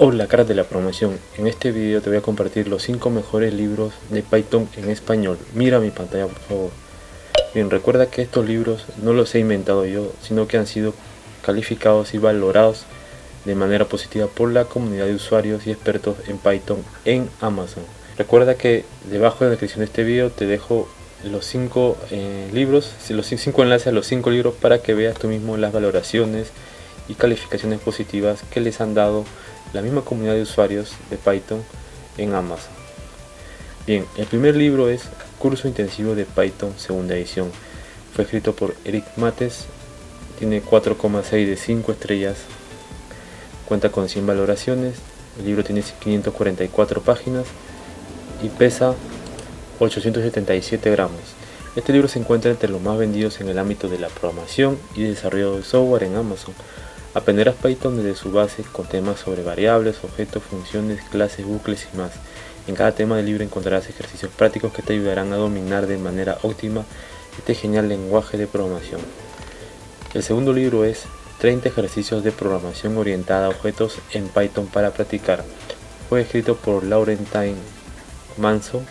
Hola caras de la promoción, en este video te voy a compartir los 5 mejores libros de Python en español. Mira mi pantalla por favor. Bien, recuerda que estos libros no los he inventado yo, sino que han sido calificados y valorados de manera positiva por la comunidad de usuarios y expertos en Python en Amazon. Recuerda que debajo de la descripción de este video te dejo los 5 libros, los 5 enlaces a los 5 libros para que veas tú mismo las valoraciones y calificaciones positivas que les han dado la misma comunidad de usuarios de Python en Amazon. Bien, el primer libro es Curso Intensivo de Python segunda edición. Fue escrito por Eric Matthes, tiene 4,6 de 5 estrellas, cuenta con 100 valoraciones, el libro tiene 544 páginas y pesa 877 gramos. Este libro se encuentra entre los más vendidos en el ámbito de la programación y desarrollo de software en Amazon. Aprenderás Python desde su base con temas sobre variables, objetos, funciones, clases, bucles y más. En cada tema del libro encontrarás ejercicios prácticos que te ayudarán a dominar de manera óptima este genial lenguaje de programación. El segundo libro es 30 ejercicios de programación orientada a objetos en Python para practicar. Fue escrito por Laurentine Manso.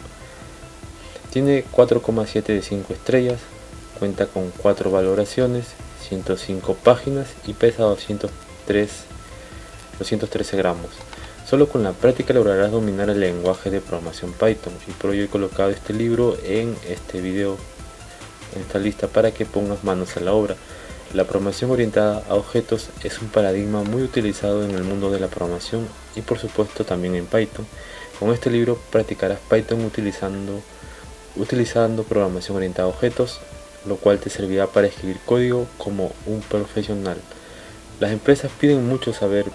Tiene 4,7 de 5 estrellas, cuenta con 4 valoraciones, 105 páginas y pesa 213 gramos. Solo con la práctica lograrás dominar el lenguaje de programación Python, y por ello he colocado este libro en este video, en esta lista, para que pongas manos a la obra. La programación orientada a objetos es un paradigma muy utilizado en el mundo de la programación y por supuesto también en Python. Con este libro practicarás Python utilizando programación orientada a objetos, lo cual te servirá para escribir código como un profesional. Las empresas piden mucho saber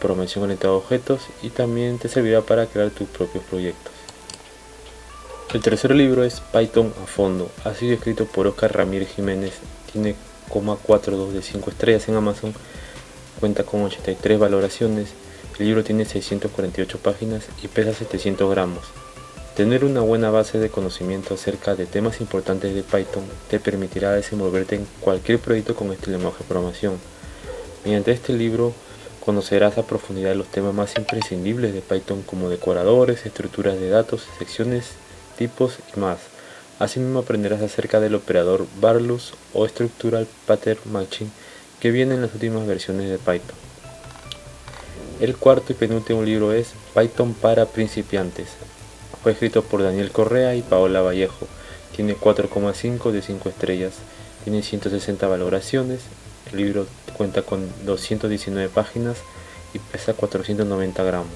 programación orientada a objetos y también te servirá para crear tus propios proyectos. El tercer libro es Python a fondo. Ha sido escrito por Oscar Ramírez Jiménez. Tiene 0,42 de 5 estrellas en Amazon. Cuenta con 83 valoraciones. El libro tiene 648 páginas y pesa 700 gramos. Tener una buena base de conocimiento acerca de temas importantes de Python te permitirá desenvolverte en cualquier proyecto con este lenguaje de programación. Mediante este libro conocerás a profundidad los temas más imprescindibles de Python como decoradores, estructuras de datos, secciones, tipos y más. Asimismo aprenderás acerca del operador varlus o structural pattern matching que viene en las últimas versiones de Python. El cuarto y penúltimo libro es Python para principiantes. Fue escrito por Daniel Correa y Paola Vallejo. Tiene 4,5 de 5 estrellas. Tiene 160 valoraciones. El libro cuenta con 219 páginas y pesa 490 gramos.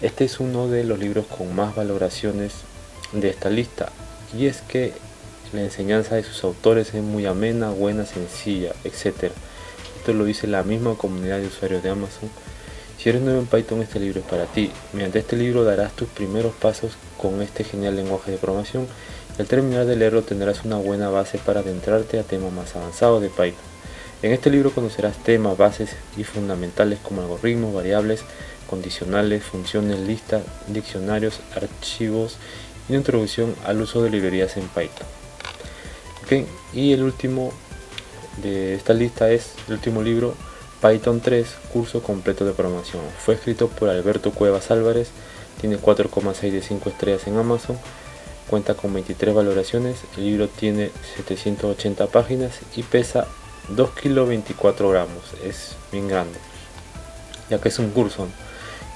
Este es uno de los libros con más valoraciones de esta lista. Y es que la enseñanza de sus autores es muy amena, buena, sencilla, etc. Esto lo dice la misma comunidad de usuarios de Amazon. Si eres nuevo en Python, este libro es para ti. Mediante este libro darás tus primeros pasos con este genial lenguaje de programación. Al terminar de leerlo tendrás una buena base para adentrarte a temas más avanzados de Python. En este libro conocerás temas, bases y fundamentales como algoritmos, variables, condicionales, funciones, listas, diccionarios, archivos y una introducción al uso de librerías en Python. Okay. Y el último de esta lista es el último libro, Python 3, curso completo de programación. Fue escrito por Alberto Cuevas Álvarez, tiene 4,6 de 5 estrellas en Amazon, cuenta con 23 valoraciones, el libro tiene 780 páginas y pesa 2,24 kilos, es bien grande, ya que es un curso.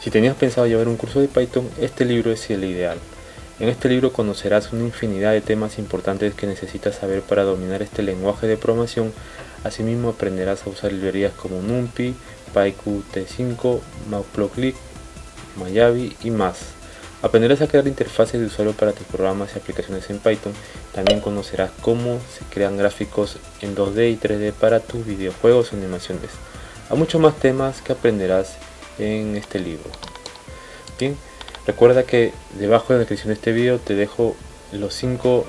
Si tenías pensado llevar un curso de Python, este libro es el ideal. En este libro conocerás una infinidad de temas importantes que necesitas saber para dominar este lenguaje de programación. Asimismo aprenderás a usar librerías como NumPy, pyqt, MacProClick, Mayavi y más. Aprenderás a crear interfaces de usuario para tus programas y aplicaciones en Python. También conocerás cómo se crean gráficos en 2D y 3D para tus videojuegos o animaciones. Hay muchos más temas que aprenderás en este libro. Bien, recuerda que debajo de la descripción de este video te dejo los 5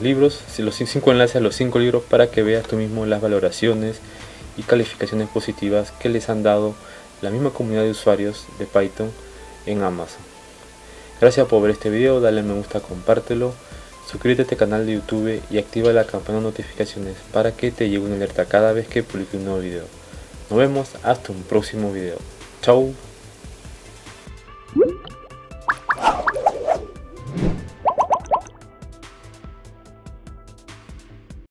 libros, los 5 enlaces a los 5 libros para que veas tú mismo las valoraciones y calificaciones positivas que les han dado la misma comunidad de usuarios de Python en Amazon. Gracias por ver este video, dale me gusta, compártelo, suscríbete a este canal de YouTube y activa la campana de notificaciones para que te llegue una alerta cada vez que publique un nuevo video. Nos vemos hasta un próximo video. Chau.